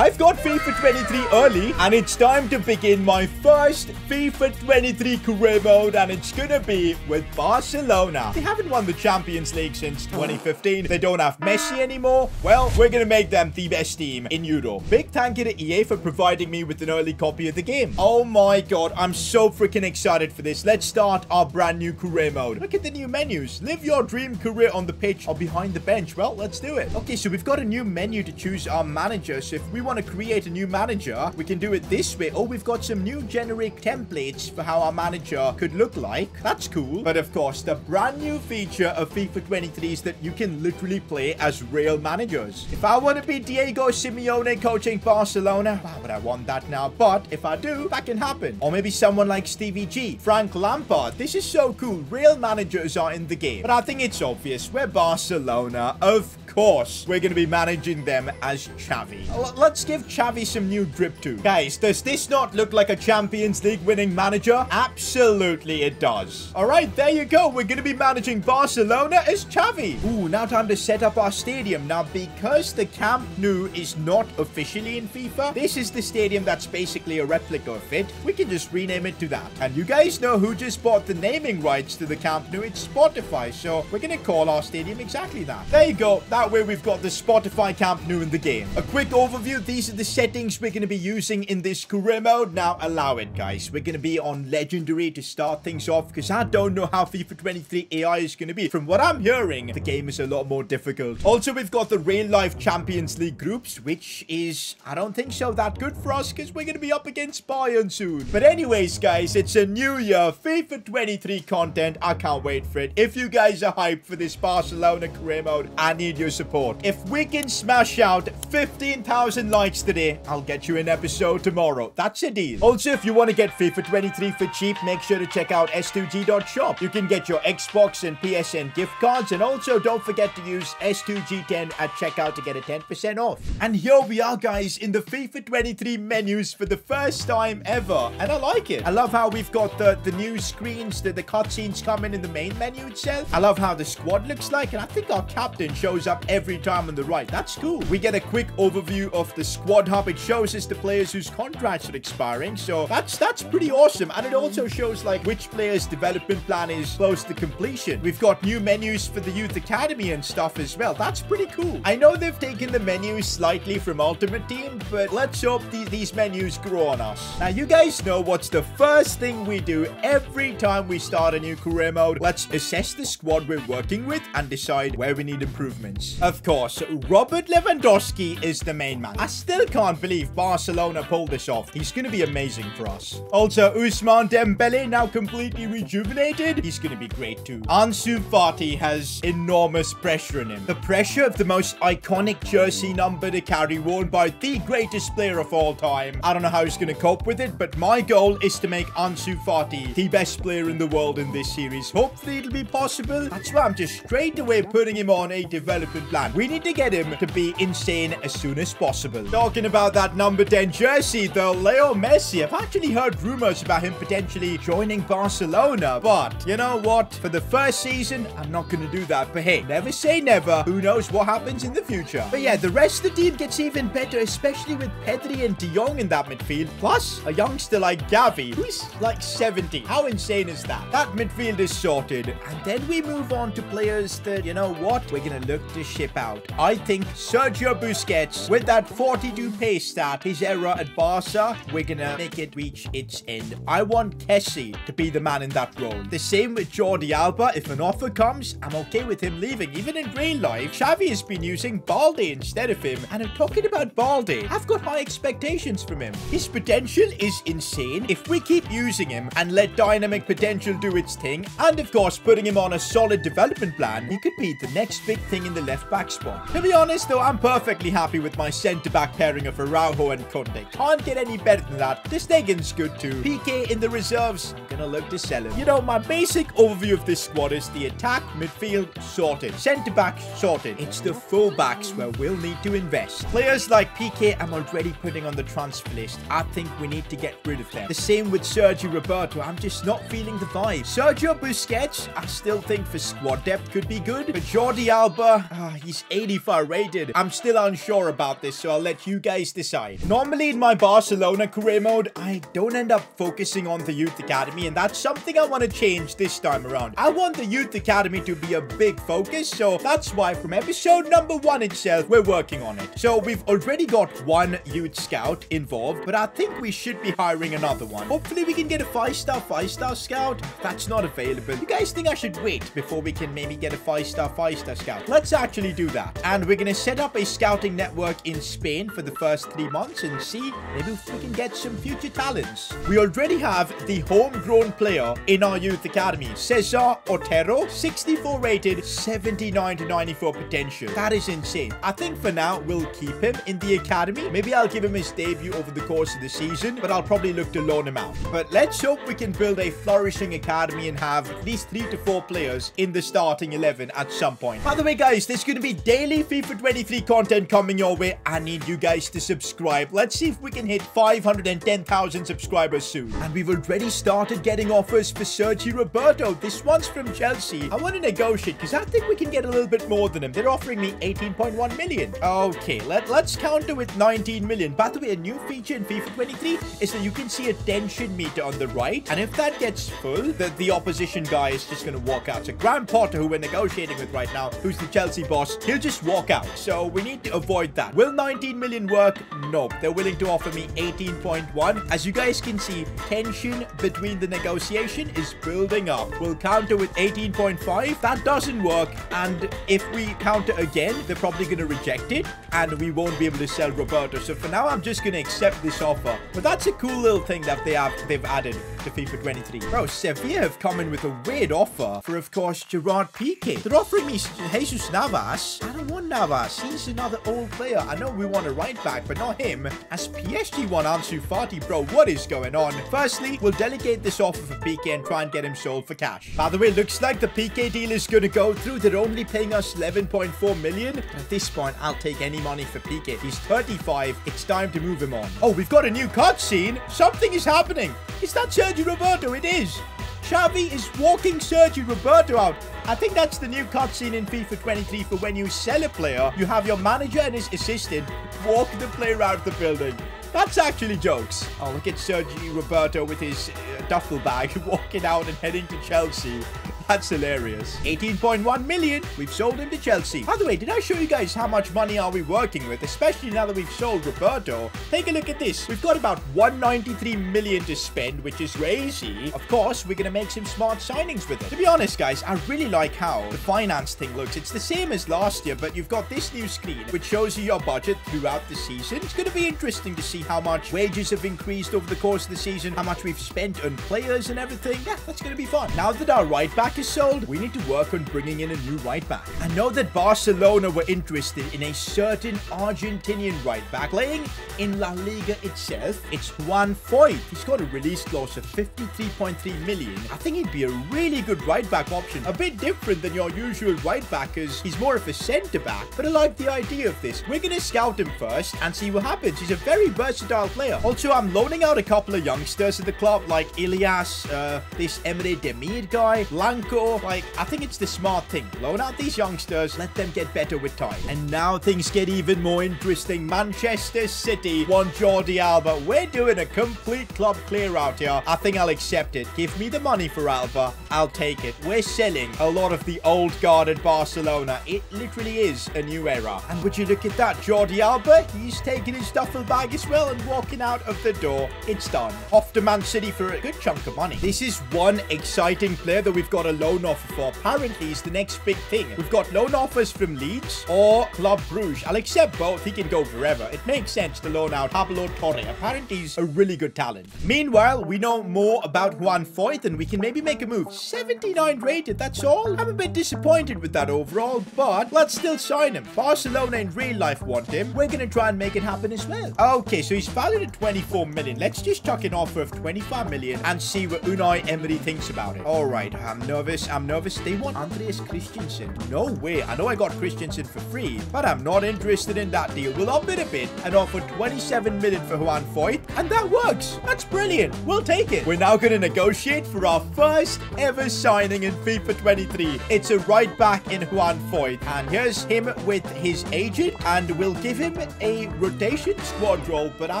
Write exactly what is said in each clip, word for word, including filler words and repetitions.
I've got FIFA twenty-three early, and it's time to begin my first FIFA twenty-three career mode, and it's gonna be with Barcelona. They haven't won the Champions League since twenty fifteen. They don't have Messi anymore. Well, we're gonna make them the best team in Europe. Big thank you to E A for providing me with an early copy of the game. Oh my god, I'm so freaking excited for this. Let's start our brand new career mode. Look at the new menus. Live your dream career on the pitch or behind the bench. Well, let's do it. Okay, so we've got a new menu to choose our manager. So if we want to create a new manager, we can do it this way. Oh, we've got some new generic templates for how our manager could look like. That's cool. But of course, the brand new feature of FIFA twenty-three is that you can literally play as real managers. If I want to be Diego Simeone coaching Barcelona, why would I want that now? But if I do, that can happen. Or maybe someone like Stevie G, Frank Lampard. This is so cool. Real managers are in the game. But I think it's obvious. We're Barcelona. Of course, we're going to be managing them as Xavi. L- let's give Xavi some new drip too. Guys, does this not look like a Champions League winning manager? Absolutely it does. All right, there you go. We're going to be managing Barcelona as Xavi. Ooh, now time to set up our stadium. Now, because the Camp Nou is not officially in FIFA, this is the stadium that's basically a replica of it. We can just rename it to that. And you guys know who just bought the naming rights to the Camp Nou. It's Spotify. So we're going to call our stadium exactly that. There you go. That way we've got the Spotify Camp Nou in the game. A quick overview. These are the settings we're going to be using in this career mode. Now, allow it, guys. We're going to be on Legendary to start things off because I don't know how FIFA twenty-three A I is going to be. From what I'm hearing, the game is a lot more difficult. Also, we've got the real-life Champions League groups, which is, I don't think so, that good for us because we're going to be up against Bayern soon. But anyways, guys, it's a new year. FIFA twenty-three content. I can't wait for it. If you guys are hyped for this Barcelona career mode, I need your support. If we can smash out fifteen thousand likes today, I'll get you an episode tomorrow. That's a deal. Also, if you want to get FIFA twenty-three for cheap, make sure to check out S two G dot shop. You can get your Xbox and P S N gift cards, and also don't forget to use S two G ten at checkout to get a ten percent off. And here we are, guys, in the FIFA twenty-three menus for the first time ever, and I like it. I love how we've got the, the new screens, the, the cutscenes coming in the main menu itself. I love how the squad looks like, and I think our captain shows up every time on the right. That's cool. We get a quick overview of the squad hub. It shows us the players whose contracts are expiring, so that's that's pretty awesome. And it also shows like which player's development plan is close to completion. We've got new menus for the youth academy and stuff as well. That's pretty cool. I know they've taken the menus slightly from Ultimate Team, but let's hope these, these menus grow on us. Now, you guys know what's the first thing we do every time we start a new career mode. Let's assess the squad we're working with and decide where we need improvements. Of course, Robert Lewandowski is the main man. I still can't believe Barcelona pulled this off. He's going to be amazing for us. Also, Ousmane Dembele, now completely rejuvenated. He's going to be great too. Ansu Fati has enormous pressure on him. The pressure of the most iconic jersey number to carry, worn by the greatest player of all time. I don't know how he's going to cope with it, but my goal is to make Ansu Fati the best player in the world in this series. Hopefully it'll be possible. That's why I'm just straight away putting him on a development plan. We need to get him to be insane as soon as possible. Talking about that number ten jersey, though, Leo Messi. I've actually heard rumors about him potentially joining Barcelona, but you know what? For the first season, I'm not going to do that. But hey, never say never. Who knows what happens in the future? But yeah, the rest of the team gets even better, especially with Pedri and De Jong in that midfield. Plus, a youngster like Gavi, who's like seventy. How insane is that? That midfield is sorted. And then we move on to players that, you know what? We're going to look to ship out. I think Sergio Busquets, with that forty-two pace stat, his era at Barca, we're going to make it reach its end. I want Kessie to be the man in that role. The same with Jordi Alba. If an offer comes, I'm okay with him leaving. Even in real life, Xavi has been using Balde instead of him. And I'm talking about Balde. I've got high expectations from him. His potential is insane. If we keep using him and let dynamic potential do its thing, and of course, putting him on a solid development plan, he could be the next big thing in the left-back spot. To be honest, though, I'm perfectly happy with my centre-back pairing of Araujo and Koundé. Can't get any better than that. The Stegen's good too. Piqué in the reserves. I'm gonna look to sell him. You know, my basic overview of this squad is the attack, midfield, sorted. Centre-back, sorted. It's the full-backs where we'll need to invest. Players like Piqué I'm already putting on the transfer list. I think we need to get rid of them. The same with Sergio Roberto. I'm just not feeling the vibe. Sergio Busquets, I still think for squad depth could be good. But Jordi Alba, oh, Ah, he's eighty-five rated. I'm still unsure about this, so I'll let you guys decide. Normally in my Barcelona career mode, I don't end up focusing on the Youth Academy, and that's something I want to change this time around. I want the Youth Academy to be a big focus, so that's why from episode number one itself, we're working on it. So we've already got one Youth Scout involved, but I think we should be hiring another one. Hopefully we can get a five-star, five-star Scout. That's not available. You guys think I should wait before we can maybe get a five-star, five-star Scout? Let's actually do that. And we're gonna set up a scouting network in Spain for the first three months and see maybe if we can get some future talents. We already have the homegrown player in our Youth Academy, Cesar Otero, sixty-four rated, seventy-nine to ninety-four potential. That is insane. I think for now, we'll keep him in the academy. Maybe I'll give him his debut over the course of the season, but I'll probably look to loan him out. But let's hope we can build a flourishing academy and have at least three to four players in the starting eleven at some point. By the way, guys, there's going to be daily FIFA twenty-three content coming your way. I need you guys to subscribe. Let's see if we can hit five hundred ten thousand subscribers soon. And we've already started getting offers for Sergio Roberto. This one's from Chelsea. I want to negotiate because I think we can get a little bit more than him. They're offering me eighteen point one million. Okay, let, let's counter with nineteen million. By the way, a new feature in FIFA twenty-three is that you can see a tension meter on the right. And if that gets full, the, the opposition guy is just going to walk out. So Graham Potter, who we're negotiating with right now, who's the Chelsea boss, he'll just walk out. So we need to avoid that. Will nineteen million work? Nope. They're willing to offer me eighteen point one. As you guys can see, tension between the negotiation is building up. We'll counter with eighteen point five. That doesn't work. And if we counter again, they're probably going to reject it. And we won't be able to sell Roberto. So for now, I'm just going to accept this offer. But that's a cool little thing that they have, they've added to FIFA twenty-three. Bro, Sevilla have come in with a weird offer for, of course, Gerard Piqué. They're offering me Jesus Navas. I don't want Navas. He's another old player. I know we want a right back, but not him. As P S G want Ansu Fati, bro, what is going on? Firstly, we'll delegate this offer for Piqué and try and get him sold for cash. By the way, looks like the Piqué deal is going to go through. They're only paying us eleven point four million. At this point, I'll take any money for Piqué. He's thirty-five. It's time to move him on. Oh, we've got a new cutscene. Something is happening. Is that Sergio Roberto? It is. Xavi is walking Sergio Roberto out. I think that's the new cutscene in FIFA twenty-three for when you sell a player, you have your manager and his assistant walk the player out of the building. That's actually jokes. Oh, look at Sergio Roberto with his uh, duffel bag walking out and heading to Chelsea. That's hilarious. eighteen point one million. We've sold him to Chelsea. By the way, did I show you guys how much money are we working with? Especially now that we've sold Roberto. Take a look at this. We've got about one hundred ninety-three million to spend, which is crazy. Of course, we're going to make some smart signings with it. To be honest, guys, I really like how the finance thing looks. It's the same as last year, but you've got this new screen, which shows you your budget throughout the season. It's going to be interesting to see how much wages have increased over the course of the season, how much we've spent on players and everything. Yeah, that's going to be fun. Now that our right back is sold, we need to work on bringing in a new right back. I know that Barcelona were interested in a certain Argentinian right back playing in La Liga itself. It's Juan Foyth. He's got a release clause of fifty-three point three million. I think he'd be a really good right back option. A bit different than your usual right backers. He's more of a centre back, but I like the idea of this. We're gonna scout him first and see what happens. He's a very versatile player. Also, I'm loaning out a couple of youngsters at the club, like Ilyas, uh, this Emre Demir guy, Lang. Like, I think it's the smart thing. Loan out these youngsters, let them get better with time. And now things get even more interesting. Manchester City want Jordi Alba. We're doing a complete club clear out here. I think I'll accept it. Give me the money for Alba. I'll take it. We're selling a lot of the old guard at Barcelona. It literally is a new era. And would you look at that, Jordi Alba? He's taking his duffel bag as well and walking out of the door. It's done. Off to Man City for a good chunk of money. This is one exciting player that we've got a loan offer for. Apparently, is the next big thing. We've got loan offers from Leeds or Club Brugge. I'll accept both. He can go wherever. It makes sense to loan out Pablo Torre. Apparently, he's a really good talent. Meanwhile, we know more about Juan Foyth and we can maybe make a move. seventy-nine rated, that's all. I'm a bit disappointed with that overall, but let's still sign him. Barcelona in real life want him. We're going to try and make it happen as well. Okay, so he's valued at twenty-four million. Let's just chuck an offer of twenty-five million and see what Unai Emery thinks about it. All right, I'm nervous nervous. I'm nervous. They want Andreas Christensen. No way. I know I got Christensen for free, but I'm not interested in that deal. We'll up it a bit and offer twenty-seven million for Juan Foyth, and that works. That's brilliant. We'll take it. We're now going to negotiate for our first ever signing in FIFA twenty-three. It's a right back in Juan Foyth, and here's him with his agent, and we'll give him a rotation squad role, but I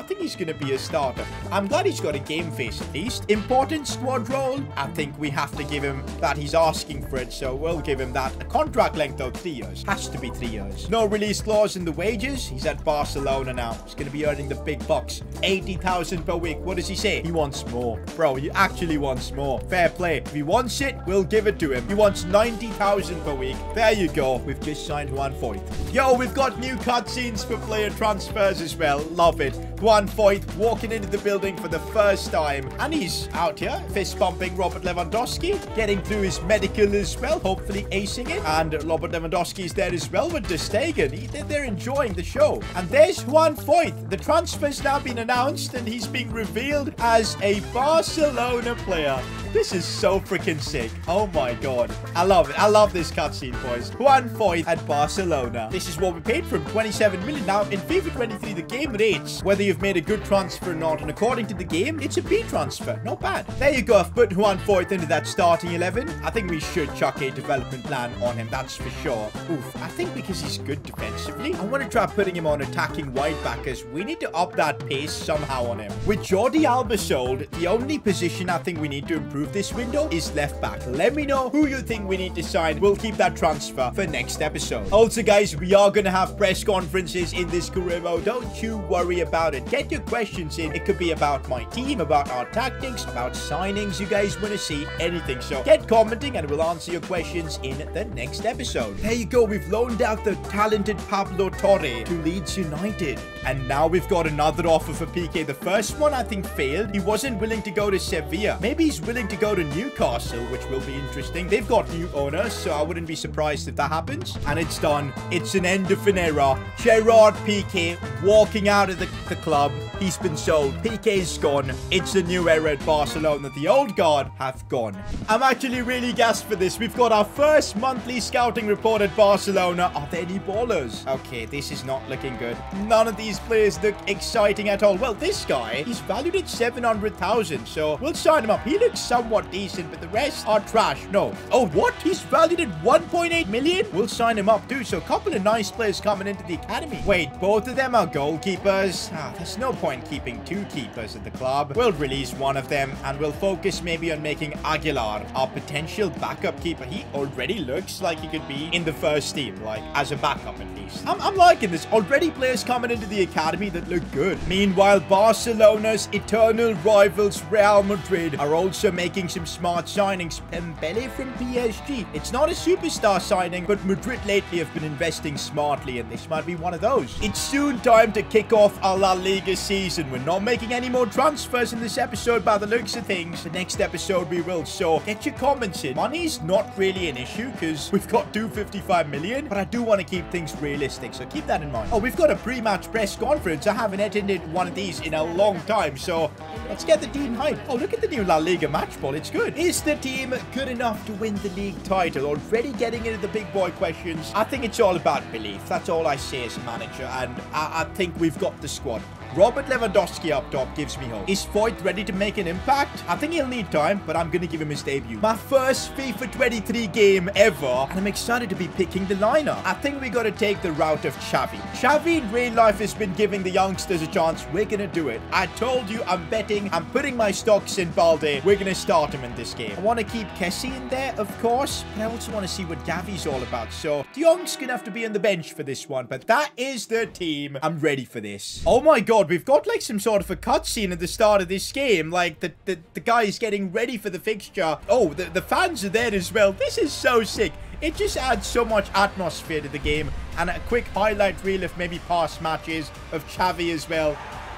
think he's going to be a starter. I'm glad he's got a game face at least. Important squad role. I think we have to give him that. He's asking for it, so we'll give him that. A contract length of three years. Has to be three years. No release clause in the wages. He's at Barcelona now. He's going to be earning the big bucks. eighty thousand per week. What does he say? He wants more. Bro, he actually wants more. Fair play. If he wants it, we'll give it to him. He wants ninety thousand per week. There you go. We've just signed Juan Foyth. Yo, we've got new cutscenes for player transfers as well. Love it. Juan Foyth walking into the building for the first time. And he's out here, fist bumping Robert Lewandowski, getting through his medical as well, hopefully acing it. And Robert Lewandowski is there as well with De Stegen. He, they're enjoying the show. And there's Juan Foyth. The transfer's now been announced and he's being revealed as a Barcelona player. This is so freaking sick. Oh my god. I love it. I love this cutscene, boys. Juan Foyth at Barcelona. This is what we paid for him. twenty-seven million. Now, in FIFA twenty-three, the game rates whether you've made a good transfer or not. And according to the game, it's a B transfer. Not bad. There you go. I've put Juan Foyth into that starting eleven. I think we should chuck a development plan on him. That's for sure. Oof. I think because he's good defensively, I want to try putting him on attacking wide backers. We need to up that pace somehow on him. With Jordi Alba sold, the only position I think we need to improve this window is left back. Let me know who you think we need to sign. We'll keep that transfer for next episode. Also, guys, we are going to have press conferences in this career mode. Don't you worry about it. Get your questions in. It could be about my team, about our tactics, about signings. You guys want to see anything. So get commenting and we'll answer your questions in the next episode. There you go. We've loaned out the talented Pablo Torre to Leeds United. And now we've got another offer for Piqué. The first one, I think, failed. He wasn't willing to go to Sevilla. Maybe he's willing to go to Newcastle, which will be interesting. They've got new owners, so I wouldn't be surprised if that happens. And it's done. It's an end of an era. Gerard Piqué walking out of the, the club. He's been sold. Piqué's gone. It's a new era at Barcelona. The old guard have gone. I'm actually really gassed for this. We've got our first monthly scouting report at Barcelona. Are there any ballers? Okay, this is not looking good. None of these players look exciting at all. Well, this guy, he's valued at seven hundred thousand, so we'll sign him up. He looks somewhat decent, but the rest are trash. No. Oh, what? He's valued at one point eight million? We'll sign him up too. So a couple of nice players coming into the academy. Wait, both of them are goalkeepers. Ah, there's no point keeping two keepers at the club. We'll release one of them and we'll focus maybe on making Aguilar our potential backup keeper. He already looks like he could be in the first team, like as a backup at least. I'm, I'm liking this. Already players coming into the academy that look good. Meanwhile, Barcelona's eternal rivals Real Madrid are also making some smart signings. Dembele from P S G. It's not a superstar signing, but Madrid lately have been investing smartly, and this might be one of those. It's soon time to kick off our La Liga season. We're not making any more transfers in this episode by the looks of things. The next episode we will, so get your comments in. Money's not really an issue because we've got two hundred fifty-five million, but I do want to keep things realistic, so keep that in mind. Oh, we've got a pre-match press conference. I haven't attended one of these in a long time, so let's get the team hyped. Oh, look at the new La Liga match. Ball, it's good. Is the team good enough to win the league title? Already getting into the big boy questions. I think it's all about belief. That's all I say as a manager, and I, I think we've got the squad. Robert Lewandowski up top gives me hope. Is Foyth ready to make an impact? I think he'll need time, but I'm going to give him his debut. My first FIFA twenty-three game ever, and I'm excited to be picking the lineup. I think we got to take the route of Xavi. Xavi in real life has been giving the youngsters a chance. We're going to do it. I told you, I'm betting. I'm putting my stocks in Balde. We're going to start him in this game. I want to keep Kessie in there, of course, but I also want to see what Gavi's all about. So De Jong's going to have to be on the bench for this one, but that is the team. I'm ready for this. Oh my god. We've got like some sort of a cutscene at the start of this game. Like the, the, the guy is getting ready for the fixture. Oh, the, the fans are there as well. This is so sick. It just adds so much atmosphere to the game. And a quick highlight reel of maybe past matches of Xavi as well.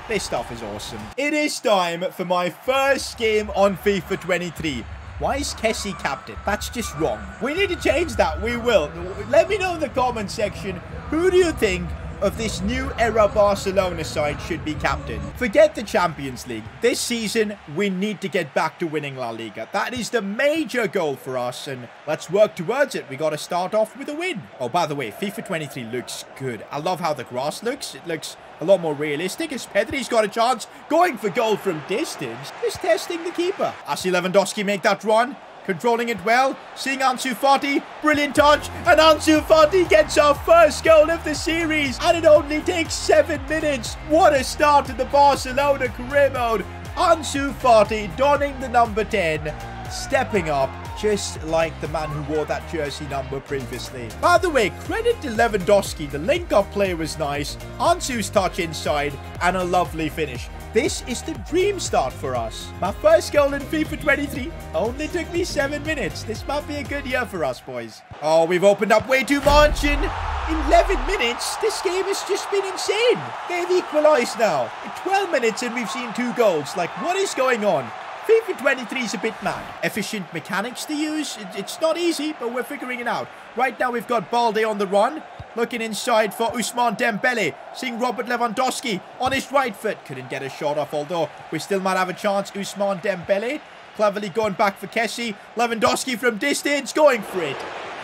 This stuff is awesome. It is time for my first game on FIFA twenty-three. Why is Kessie captain? That's just wrong. We need to change that. We will. Let me know in the comment section. Who do you think of this new era Barcelona side should be captain. Forget the Champions League. This season, we need to get back to winning La Liga. That is the major goal for us, and let's work towards it. We got to start off with a win. Oh, by the way, FIFA twenty-three looks good. I love how the grass looks. It looks a lot more realistic as Pedri's got a chance going for goal from distance. Just testing the keeper. I see Lewandowski make that run. Controlling it well, seeing Ansu Fati, brilliant touch, and Ansu Fati gets our first goal of the series, and it only takes seven minutes. What a start to the Barcelona career mode. Ansu Fati donning the number ten, stepping up, just like the man who wore that jersey number previously. By the way, credit to Lewandowski, the link-up play was nice, Ansu's touch inside, and a lovely finish. This is the dream start for us. My first goal in FIFA twenty-three only took me seven minutes. This might be a good year for us, boys. Oh, we've opened up way too much. In eleven minutes, this game has just been insane. They've equalized now. In twelve minutes, and we've seen two goals. Like, what is going on? FIFA twenty-three is a bit mad. Efficient mechanics to use. It's not easy, but we're figuring it out. Right now, we've got Balde on the run. Looking inside for Ousmane Dembele. Seeing Robert Lewandowski on his right foot. Couldn't get a shot off, although we still might have a chance. Ousmane Dembele cleverly going back for Kessie. Lewandowski from distance going for it.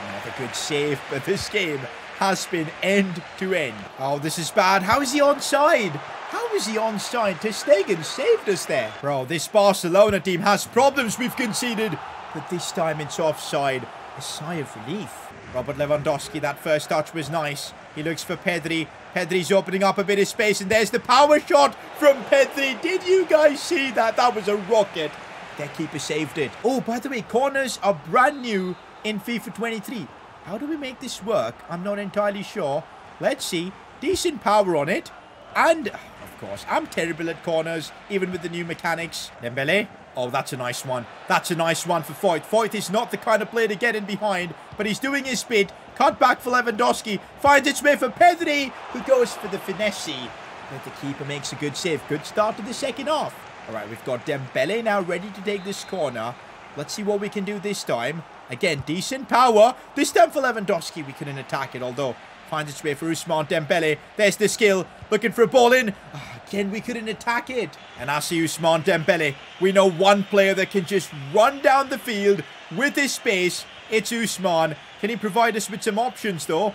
Another good save, but this game has been end to end. Oh, this is bad. How is he onside? How is he onside? Ter Stegen saved us there. Bro, this Barcelona team has problems. We've conceded. But this time it's offside. A sigh of relief. Robert Lewandowski, that first touch was nice. He looks for Pedri. Pedri's opening up a bit of space, and there's the power shot from Pedri. Did you guys see that? That was a rocket. Their keeper saved it. Oh, by the way, corners are brand new in FIFA twenty-three. How do we make this work? I'm not entirely sure. Let's see. Decent power on it. And, of course, I'm terrible at corners, even with the new mechanics. Dembele. Oh, that's a nice one. That's a nice one for Foyth. Foyth is not the kind of player to get in behind, but he's doing his bit. Cut back for Lewandowski. Finds its way for Pedri, who goes for the finesse. But the keeper makes a good save. Good start to the second half. All right, we've got Dembele now ready to take this corner. Let's see what we can do this time. Again, decent power. This time for Lewandowski, we couldn't attack it, although finds its way for Ousmane Dembele. There's the skill. Looking for a ball in. Oh, again, we couldn't attack it. And I see Ousmane Dembele. We know one player that can just run down the field with his space. It's Ousmane. Can he provide us with some options, though?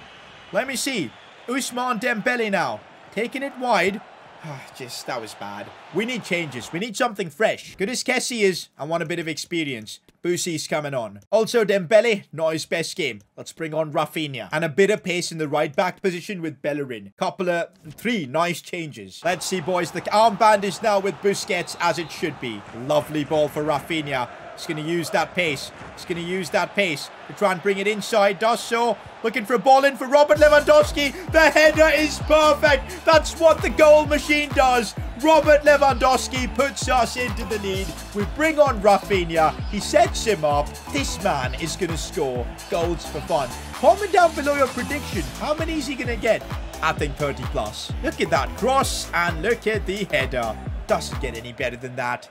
Let me see. Ousmane Dembele now. Taking it wide. Oh, just, that was bad. We need changes. We need something fresh. Good as Kessie is, I want a bit of experience. Busi's coming on. Also, Dembele, not his best game. Let's bring on Rafinha. And a bit of pace in the right-back position with Bellerin. Couple of three nice changes. Let's see, boys. The armband is now with Busquets, as it should be. Lovely ball for Rafinha. He's going to use that pace. He's going to use that pace to try and bring it inside. Does so. Looking for a ball in for Robert Lewandowski. The header is perfect. That's what the goal machine does. Robert Lewandowski puts us into the lead. We bring on Rafinha. He sets him up. This man is going to score goals for fun. Comment down below your prediction. How many is he going to get? I think thirty plus. Look at that cross and look at the header. Doesn't get any better than that.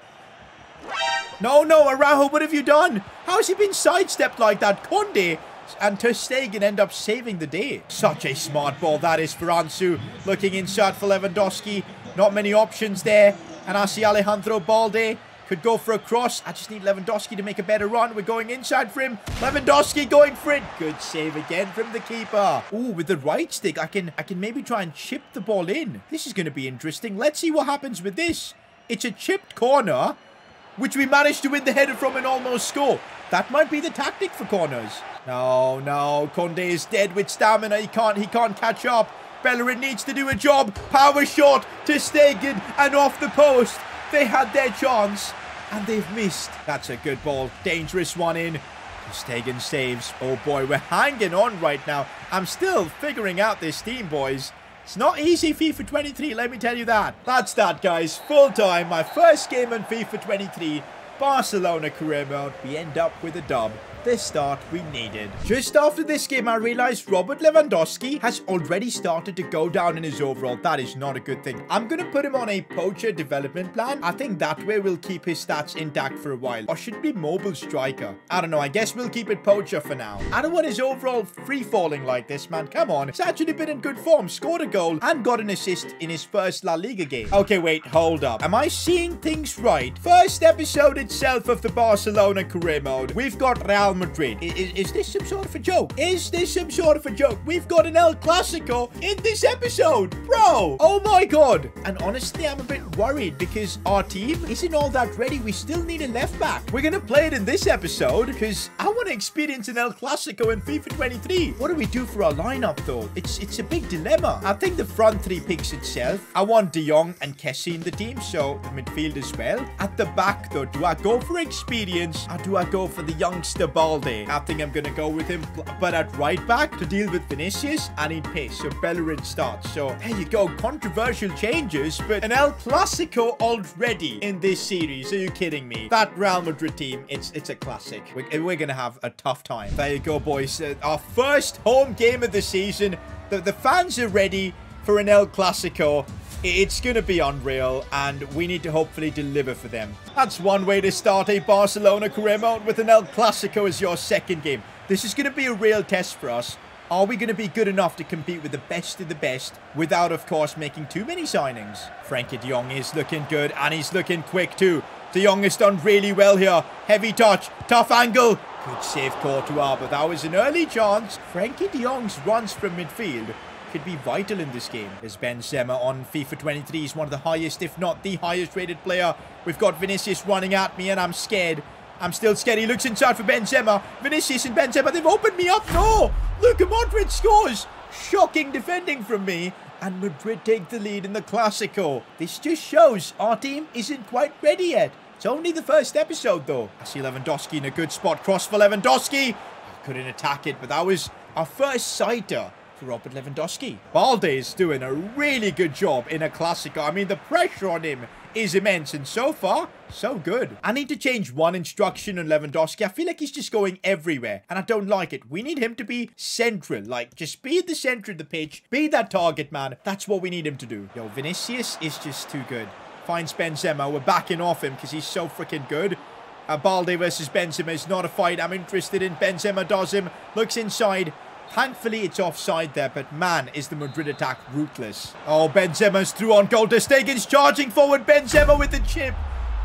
No, no, Araujo, what have you done? How has he been sidestepped like that? Kounde and Ter Stegen end up saving the day. Such a smart ball that is for Ansu. Looking inside for Lewandowski. Not many options there. And I see Alejandro Balde could go for a cross. I just need Lewandowski to make a better run. We're going inside for him. Lewandowski going for it. Good save again from the keeper. Ooh, with the right stick, I can, I can maybe try and chip the ball in. This is going to be interesting. Let's see what happens with this. It's a chipped corner, which we managed to win the header from and almost score. That might be the tactic for corners. No, no, Kounde is dead with stamina. He can't, he can't catch up. Bellerin needs to do a job. Power shot to Stegen and off the post. They had their chance and they've missed. That's a good ball. Dangerous one in. Stegen saves. Oh boy, we're hanging on right now. I'm still figuring out this team, boys. It's not easy, FIFA twenty-three, let me tell you that. That's that, guys. Full time, my first game in FIFA twenty-three. Barcelona career mode. We end up with a dub. the start we needed. Just after this game, I realized Robert Lewandowski has already started to go down in his overall. That is not a good thing. I'm going to put him on a poacher development plan. I think that way we'll keep his stats intact for a while. Or should be mobile striker. I don't know. I guess we'll keep it poacher for now. I don't want his overall free falling like this, man. Come on. He's actually been in good form, scored a goal, and got an assist in his first La Liga game. Okay, wait. Hold up. Am I seeing things right? First episode itself of the Barcelona career mode. We've got Real Madrid. I is, is this some sort of a joke? Is this some sort of a joke? We've got an El Clásico in this episode, bro. Oh my god. And honestly, I'm a bit worried because our team isn't all that ready. We still need a left back. We're going to play it in this episode because I want to experience an El Clásico in FIFA twenty-three. What do we do for our lineup though? It's, it's a big dilemma. I think the front three picks itself. I want De Jong and Kessie in the team, so the midfield as well. At the back though, do I go for experience or do I go for the youngster Balde? I think I'm going to go with him. But at right back, to deal with Vinicius, I need pace. So Bellerin starts. So there you go. Controversial changes, but an El Clásico already in this series. Are you kidding me? That Real Madrid team, it's it's a classic. We're, we're going to have a tough time. There you go, boys. Uh, our first home game of the season. The, the fans are ready for an El Clásico. It's going to be unreal, and we need to hopefully deliver for them. That's one way to start a Barcelona career mode with an El Clásico as your second game. This is going to be a real test for us. Are we going to be good enough to compete with the best of the best without, of course, making too many signings? Frankie De Jong is looking good, and he's looking quick too. De Jong has done really well here. Heavy touch, tough angle. Good save, Courtois, but that was an early chance. Frankie De Jong's runs from midfield could be vital in this game. As Benzema on FIFA twenty-three is one of the highest, if not the highest rated player. We've got Vinicius running at me, and I'm scared. I'm still scared. He looks inside for Benzema. Vinicius and Benzema, they've opened me up. No! Luka Modric scores! Shocking defending from me. And Madrid take the lead in the Clásico. This just shows our team isn't quite ready yet. It's only the first episode, though. I see Lewandowski in a good spot. Cross for Lewandowski. Couldn't attack it, but that was our first sighter for Robert Lewandowski. Balde is doing a really good job in a Clásico. I mean, the pressure on him is immense, and so far, so good. I need to change one instruction on Lewandowski. I feel like he's just going everywhere, and I don't like it. We need him to be central. Like, just be at the center of the pitch. Be that target, man. That's what we need him to do. Yo, Vinicius is just too good. Finds Benzema. We're backing off him because he's so freaking good. Uh, Balde versus Benzema is not a fight I'm interested in. Benzema does him. Looks inside. Thankfully, it's offside there, but man, is the Madrid attack ruthless. Oh, Benzema's through on goal. Ter Stegen's charging forward. Benzema with the chip.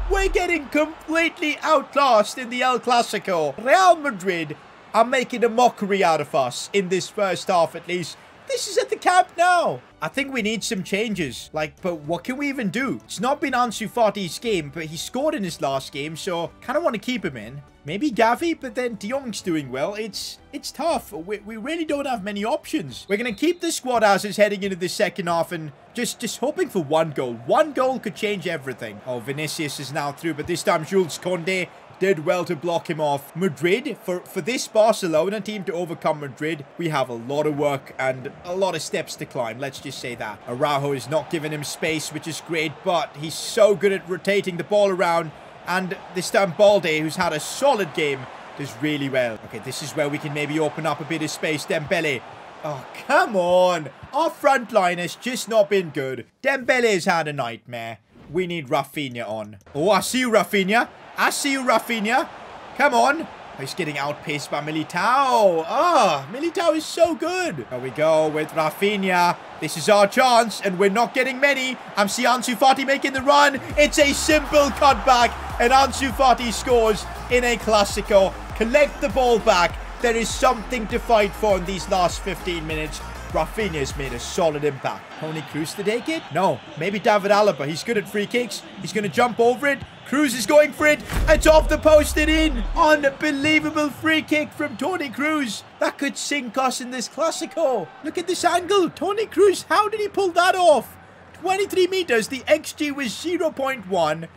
We're getting completely outclassed in the El Clásico. Real Madrid are making a mockery out of us in this first half, at least. This is at the Camp Nou. I think we need some changes. Like, but what can we even do? It's not been Ansu Fati's game, but he scored in his last game, so kind of want to keep him in. Maybe Gavi, but then De Jong's doing well. It's it's tough. We, we really don't have many options. We're going to keep the squad as is heading into the second half and just, just hoping for one goal. One goal could change everything. Oh, Vinicius is now through, but this time Jules Kounde did well to block him off. Madrid, for, for this Barcelona team to overcome Madrid, we have a lot of work and a lot of steps to climb. Let's just say that. Araujo is not giving him space, which is great, but he's so good at rotating the ball around. And this time, Balde, who's had a solid game, does really well. Okay, this is where we can maybe open up a bit of space. Dembele. Oh, come on. Our front line has just not been good. Dembele's had a nightmare. We need Rafinha on. Oh, I see you, Rafinha. I see you, Rafinha. Come on. He's getting outpaced by Militao. Ah, oh, Militao is so good. There we go with Rafinha. This is our chance, and we're not getting many. I'm seeing Ansu Fati making the run. It's a simple cutback, and Ansu Fati scores in a Clásico. Collect the ball back. There is something to fight for in these last fifteen minutes. Rafinha's made a solid impact. Toni Kroos to take it? No. Maybe David Alaba. He's good at free kicks. He's going to jump over it. Kroos is going for it. It's off the post and in. Unbelievable free kick from Toni Kroos. That could sink us in this Clásico. Look at this angle. Toni Kroos, how did he pull that off? twenty-three meters. The X G was zero point one.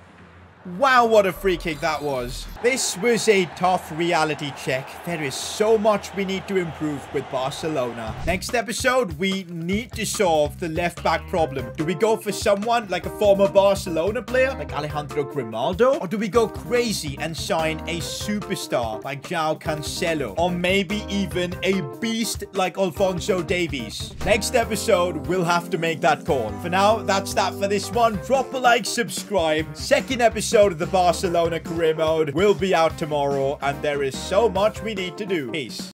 Wow, what a free kick that was. This was a tough reality check. There is so much we need to improve with Barcelona. Next episode, we need to solve the left-back problem. Do we go for someone like a former Barcelona player, like Alejandro Grimaldo? Or do we go crazy and sign a superstar like João Cancelo? Or maybe even a beast like Alphonso Davies? Next episode, we'll have to make that call. For now, that's that for this one. Drop a like, subscribe. Second episode of the Barcelona Career Mode will be out tomorrow, and there is so much we need to do. Peace.